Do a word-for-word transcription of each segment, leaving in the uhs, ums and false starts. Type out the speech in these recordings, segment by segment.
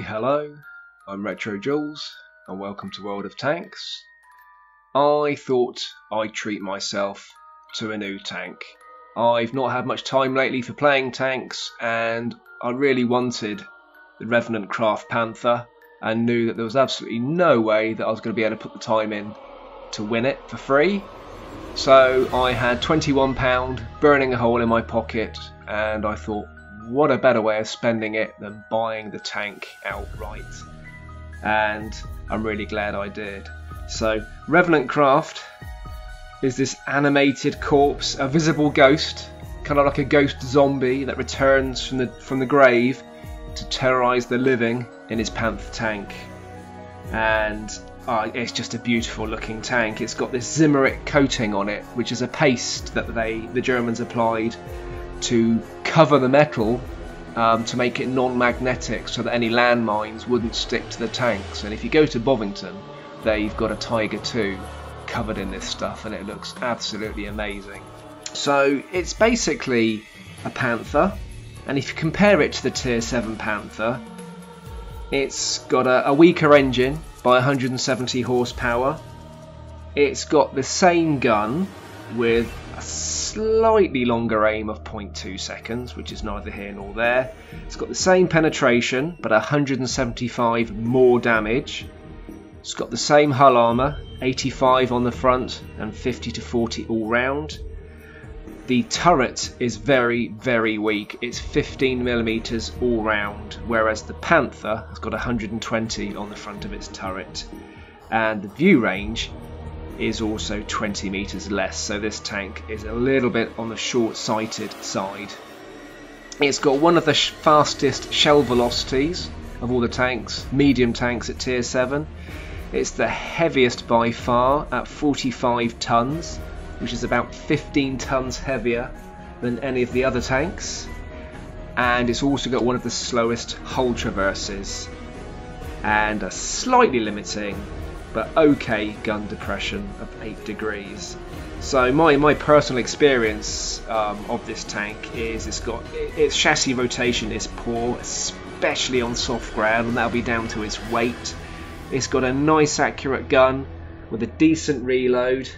Hello, I'm Retro Jules and welcome to World of Tanks. I thought I'd treat myself to a new tank. I've not had much time lately for playing tanks and I really wanted the Revenant Kraftpanther and knew that there was absolutely no way that I was going to be able to put the time in to win it for free. So I had twenty-one pounds burning a hole in my pocket and I thought, what a better way of spending it than buying the tank outright, and I'm really glad I did. So Revenant Craft is this animated corpse, a visible ghost, kind of like a ghost zombie that returns from the from the grave to terrorize the living in his Panther tank. And oh, it's just a beautiful looking tank. It's got this Zimmerit coating on it, which is a paste that they the Germans applied to cover the metal um, to make it non-magnetic so that any landmines wouldn't stick to the tanks. And if you go to Bovington, they've got a Tiger two covered in this stuff and it looks absolutely amazing. So it's basically a Panther, and if you compare it to the tier seven Panther, it's got a, a weaker engine by one hundred seventy horsepower. It's got the same gun with a slightly longer aim of zero point two seconds, which is neither here nor there. It's got the same penetration, but one hundred seventy-five more damage. It's got the same hull armour, eighty-five on the front and fifty to forty all round. The turret is very, very weak. It's fifteen millimeters all round, whereas the Panther has got one hundred twenty on the front of its turret. And the view range is also twenty meters less, so this tank is a little bit on the short-sighted side. It's got one of the sh fastest shell velocities of all the tanks, medium tanks at tier seven. It's the heaviest by far at forty-five tons, which is about fifteen tons heavier than any of the other tanks. And it's also got one of the slowest hull traverses and a slightly limiting but okay gun depression of eight degrees. So my, my personal experience um, of this tank is it's got its chassis rotation is poor, especially on soft ground, and that'll be down to its weight. It's got a nice accurate gun with a decent reload.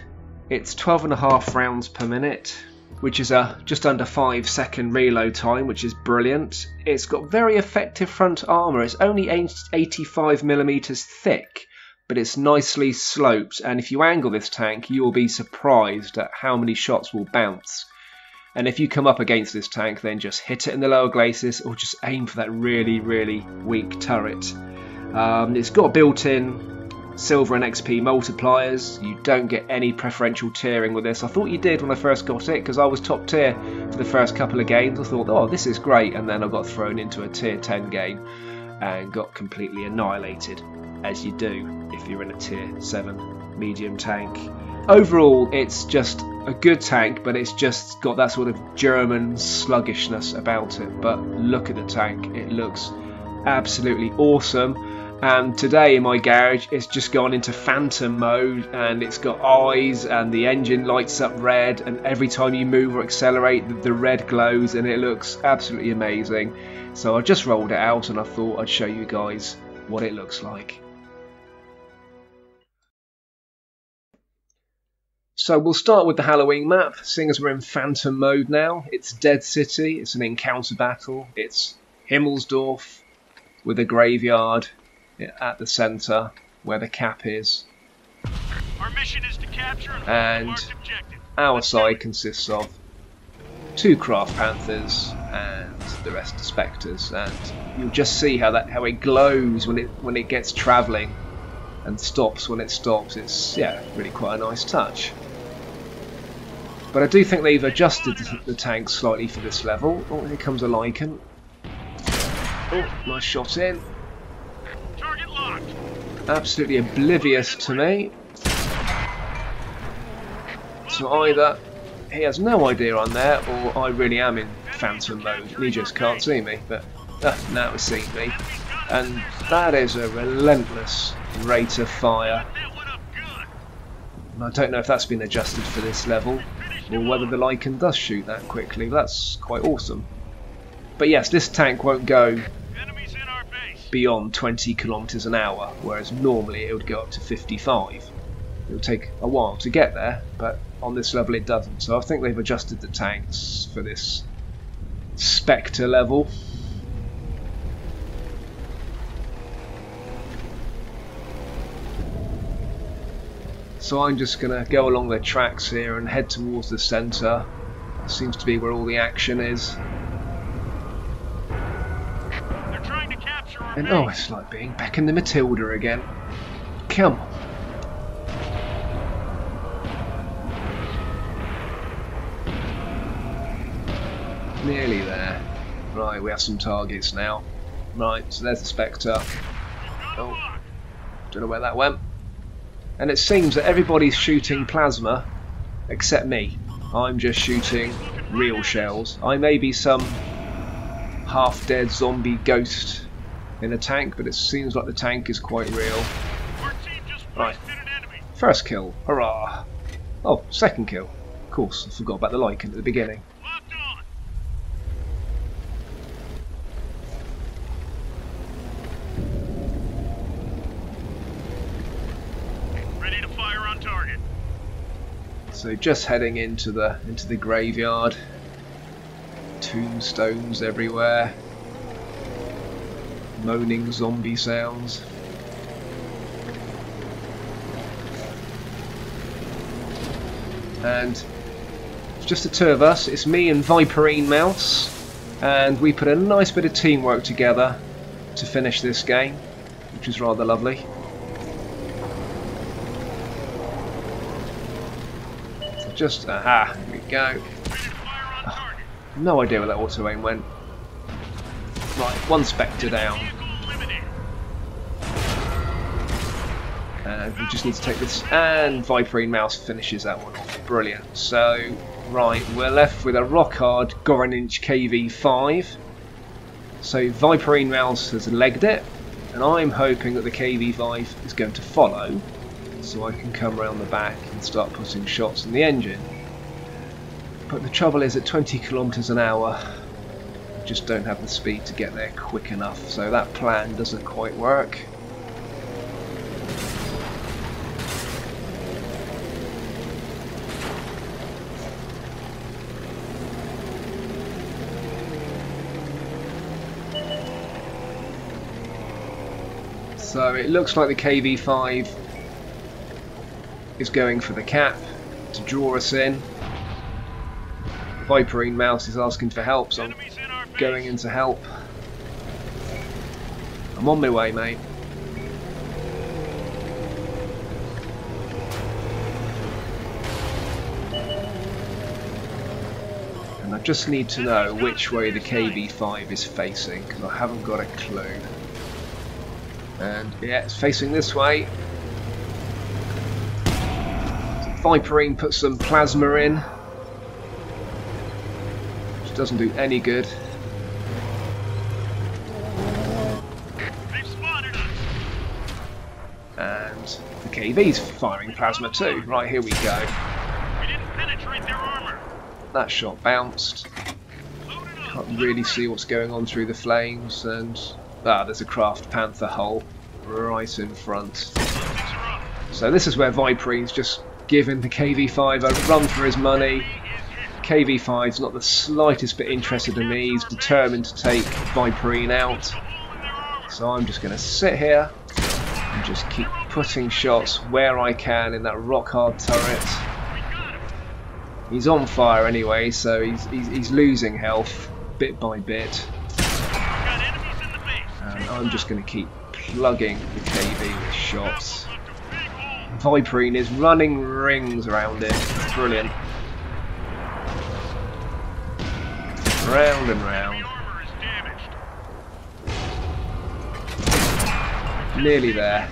It's twelve and a half rounds per minute, which is a just under five second reload time, which is brilliant. It's got very effective front armour. It's only eighty-five millimeters thick, but it's nicely sloped, and if you angle this tank you'll be surprised at how many shots will bounce. And if you come up against this tank, then just hit it in the lower glacis or just aim for that really really weak turret. Um, it's got built-in silver and X P multipliers. You don't get any preferential tiering with this. I thought you did when I first got it, because I was top tier for the first couple of games. I thought, oh, this is great, and then I got thrown into a tier ten game and got completely annihilated, as you do if you're in a tier seven medium tank. Overall, it's just a good tank, but it's just got that sort of German sluggishness about it. But look at the tank, it looks absolutely awesome. And today in my garage, it's just gone into phantom mode, and it's got eyes and the engine lights up red, and every time you move or accelerate the red glows, and it looks absolutely amazing. So I just rolled it out and I thought I'd show you guys what it looks like. So we'll start with the Halloween map, seeing as we're in Phantom mode now. It's Dead City, it's an encounter battle, it's Himmelsdorf with a graveyard at the centre where the cap is. Our mission is to capture and hold the marked objective. Our side consists of two Craft Panthers and the rest are Spectres, and you'll just see how that how it glows when it when it gets travelling and stops when it stops. It's, yeah, really quite a nice touch. But I do think they've adjusted the, the tank slightly for this level. Oh, here comes a Lycan. Oh, nice shot in. Target locked. Absolutely oblivious to me. So either he has no idea I'm there, or I really am in phantom mode and he just can't see me. But uh, now it's seen me. And that is a relentless rate of fire. And I don't know if that's been adjusted for this level, or whether the Lycan does shoot that quickly. That's quite awesome. But yes, this tank won't go beyond twenty kilometers an hour, whereas normally it would go up to fifty-five. It'll take a while to get there, but on this level it doesn't. So I think they've adjusted the tanks for this Spectre level. So I'm just going to go along their tracks here and head towards the centre. That seems to be where all the action is. They're trying to capture our and oh, it's like being back in the Matilda again. Come on. Nearly there. Right, we have some targets now. Right, so there's the Spectre. Oh, don't know where that went. And it seems that everybody's shooting plasma except me. I'm just shooting real shells. I may be some half-dead zombie ghost in a tank, but it seems like the tank is quite real. Right, first kill, hurrah. Oh, second kill. Of course, I forgot about the Lycan at the beginning. So just heading into the into the graveyard. Tombstones everywhere. Moaning zombie sounds. And it's just the two of us. It's me and Viperine Mouse, and we put a nice bit of teamwork together to finish this game, which is rather lovely. Just, aha, here we go. Oh, no idea where that auto aim went. Right, one Spectre down. And we just need to take this, and Viperine Mouse finishes that one off. Brilliant. So, right, we're left with a Rockhard Goroninch K V five. So Viperine Mouse has legged it, and I'm hoping that the K V five is going to follow, so I can come around the back and start putting shots in the engine. But the trouble is, at twenty kilometers an hour, I just don't have the speed to get there quick enough, so that plan doesn't quite work. So it looks like the K V five is going for the cap to draw us in. Viperine Mouse is asking for help, so I'm going in to help. I'm on my way, mate. And I just need to know which way the K V five is facing, because I haven't got a clue. And yeah, it's facing this way. Viperine puts some plasma in, which doesn't do any good. They've spotted us. And the K V's firing plasma too. Right, here we go. We didn't penetrate their armor. That shot bounced. Can't really see what's going on through the flames, and ah, there's a Kraft Panther hull right in front. So this is where Viperine's just given the K V five a run for his money. K V five's not the slightest bit interested in me. He's determined to take Viperine out. So I'm just going to sit here and just keep putting shots where I can in that Rockhard turret. He's on fire anyway, so he's, he's, he's losing health bit by bit. And I'm just going to keep plugging the K V with shots. Viperine is running rings around it. Brilliant. Round and round. Nearly there.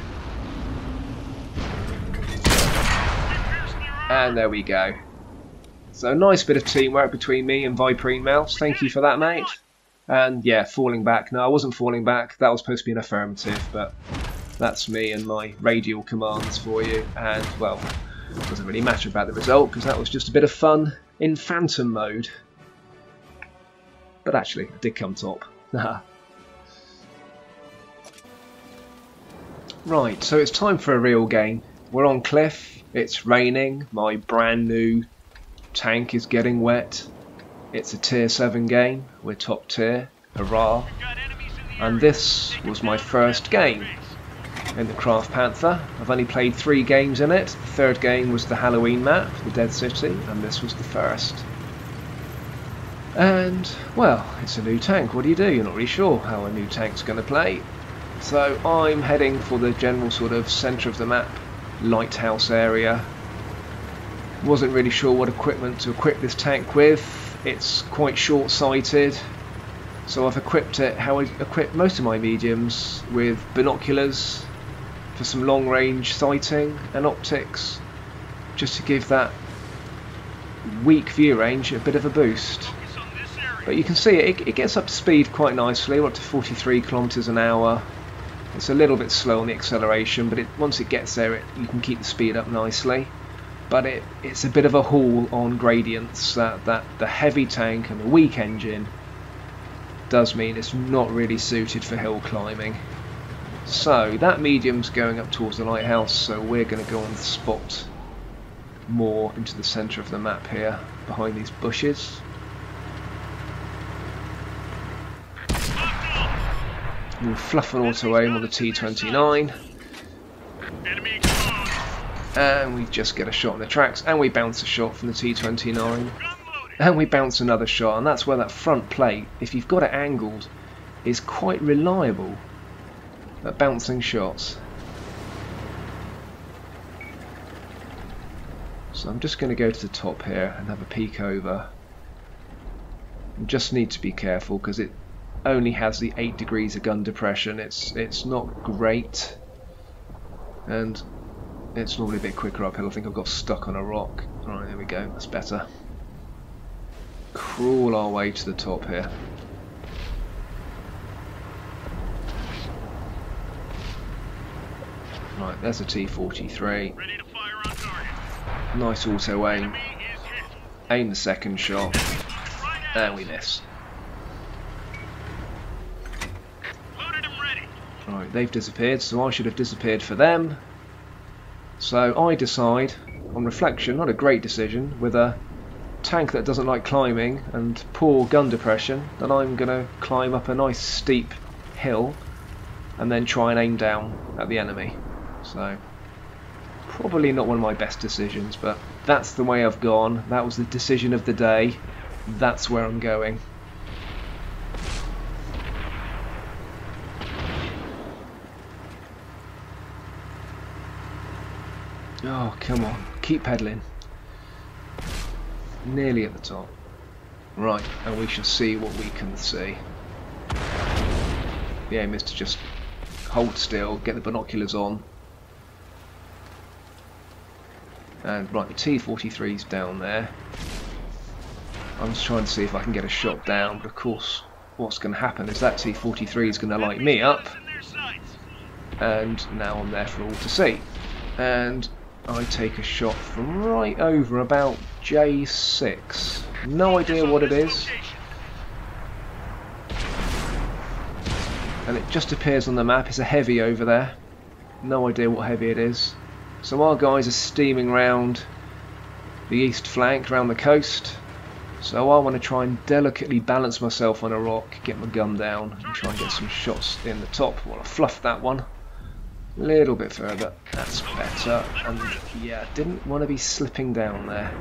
And there we go. So a nice bit of teamwork between me and Viperine Mouse. Thank you for that, mate. And yeah, falling back. No, I wasn't falling back. That was supposed to be an affirmative, but that's me and my radial commands for you, and well, it doesn't really matter about the result because that was just a bit of fun in Phantom mode. But actually, I did come top. Right, so it's time for a real game. We're on Cliff, it's raining, my brand new tank is getting wet. It's a tier seven game, we're top tier, hurrah. And this was my first game in the Craft Panther. I've only played three games in it. The third game was the Halloween map, the Dead City, and this was the first. And, well, it's a new tank, what do you do? You're not really sure how a new tank's going to play. So I'm heading for the general sort of centre of the map, lighthouse area. Wasn't really sure what equipment to equip this tank with. It's quite short-sighted, so I've equipped it how I equip most of my mediums, with binoculars for some long-range sighting and optics, just to give that weak view range a bit of a boost. But you can see it, it gets up to speed quite nicely, up to forty-three kilometers an hour. It's a little bit slow on the acceleration, but it, once it gets there, it, you can keep the speed up nicely. But it, it's a bit of a haul on gradients. That, that the heavy tank and the weak engine does mean it's not really suited for hill climbing. So that medium's going up towards the lighthouse, so we're going to go on the spot more into the centre of the map here, behind these bushes. We'll fluff an auto aim on the T twenty-nine, and we just get a shot in the tracks, and we bounce a shot from the T twenty-nine, and we bounce another shot. And that's where that front plate, if you've got it angled, is quite reliable at bouncing shots. So I'm just going to go to the top here and have a peek over. You just need to be careful because it only has the eight degrees of gun depression. It's it's not great, and it's normally a bit quicker uphill. I think I've got stuck on a rock. Alright, there we go, that's better. Crawl our way to the top here. Right, there's a T forty-three. Ready to fire on target. Nice auto aim. Aim the second shot. And we miss. Right, they've disappeared, so I should have disappeared for them. So I decide, on reflection, not a great decision, with a tank that doesn't like climbing and poor gun depression, that I'm going to climb up a nice steep hill and then try and aim down at the enemy. So, probably not one of my best decisions, but that's the way I've gone. That was the decision of the day. That's where I'm going. Oh, come on, keep pedaling. Nearly at the top. Right, and we shall see what we can see. The aim is to just hold still, get the binoculars on. And right, the T forty-three's down there. I'm just trying to see if I can get a shot down, but of course what's going to happen is that T forty-three is going to light me up, and now I'm there for all to see. And I take a shot from right over about J six. No idea what it is. And it just appears on the map. It's a heavy over there. No idea what heavy it is. So our guys are steaming round the east flank, round the coast. So I want to try and delicately balance myself on a rock, get my gun down, and try and get some shots in the top. Well, I fluffed that one. A little bit further, that's better, and yeah, didn't want to be slipping down there.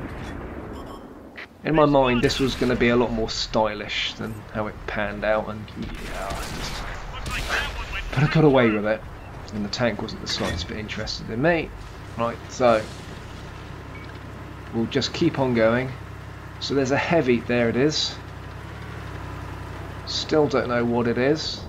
In my mind this was going to be a lot more stylish than how it panned out, and yeah, just... but I got away with it, and the tank wasn't the slightest bit interested in me. Right, so we'll just keep on going. So there's a heavy, there it is, still don't know what it is.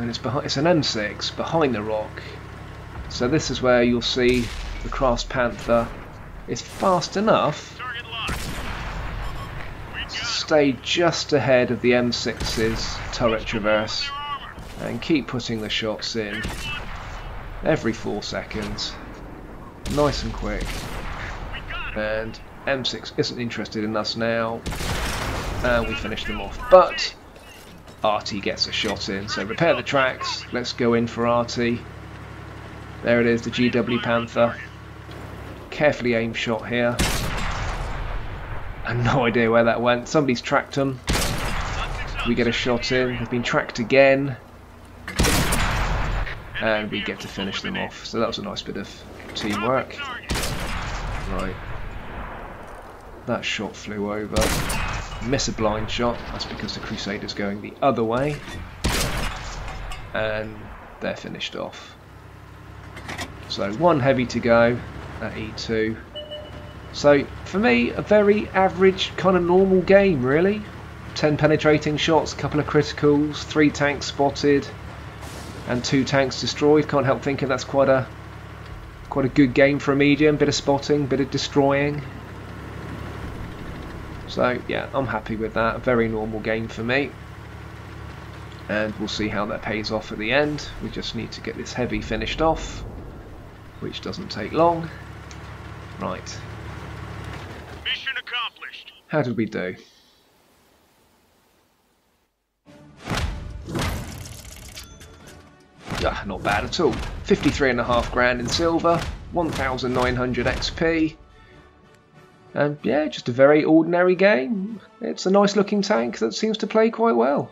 And it's, behind, it's an M six behind the rock. So this is where you'll see the Craft Panther is fast enough to stay just ahead of the M six's turret traverse and keep putting the shots in every four seconds. Nice and quick. And M six isn't interested in us now, and we finish them off. But R T gets a shot in, so repair the tracks, let's go in for R T. There it is, the G W Panther. Carefully aimed shot here. I have no idea where that went. Somebody's tracked them. We get a shot in. They've been tracked again. And we get to finish them off. So that was a nice bit of teamwork. Right. That shot flew over. Miss a blind shot. That's because the Crusader's going the other way. And they're finished off. So one heavy to go at E two. So for me, a very average kind of normal game really. ten penetrating shots, couple of criticals, three tanks spotted and two tanks destroyed. Can't help thinking that's quite a quite a good game for a medium. Bit of spotting, bit of destroying. So yeah, I'm happy with that. A very normal game for me. And we'll see how that pays off at the end. We just need to get this heavy finished off, which doesn't take long. Right. Mission accomplished. How did we do? Ah, not bad at all. Fifty-three and a half grand in silver, one thousand nine hundred X P, and yeah, just a very ordinary game. It's a nice looking tank that seems to play quite well.